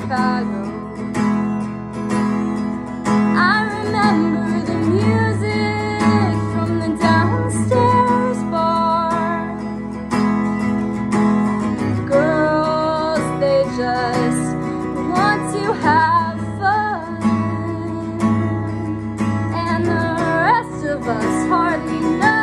Chicago. I remember the music from the downstairs bar. Girls, they just want to have fun, and the rest of us hardly know.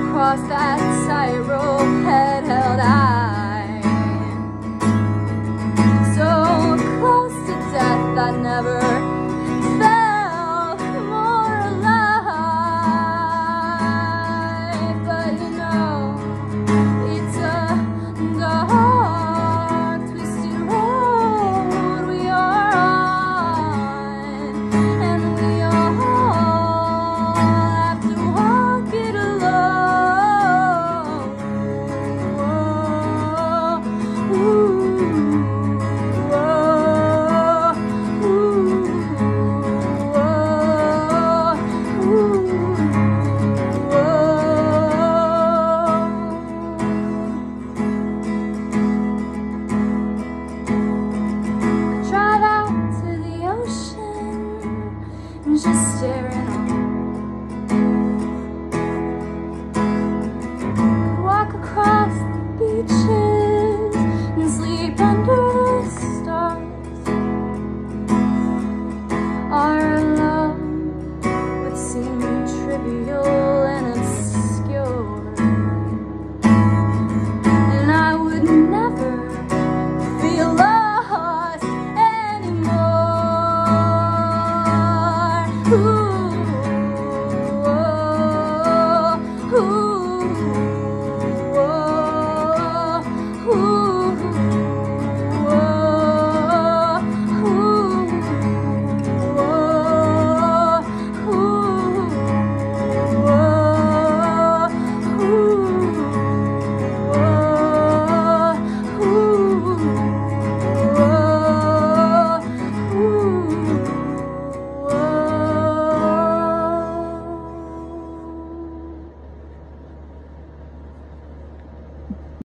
Across that tightrope, head held high, so close to death I never felt more alive. But you know, it's a dark, twisted road we are on, and we all have to walk it alone. Just staring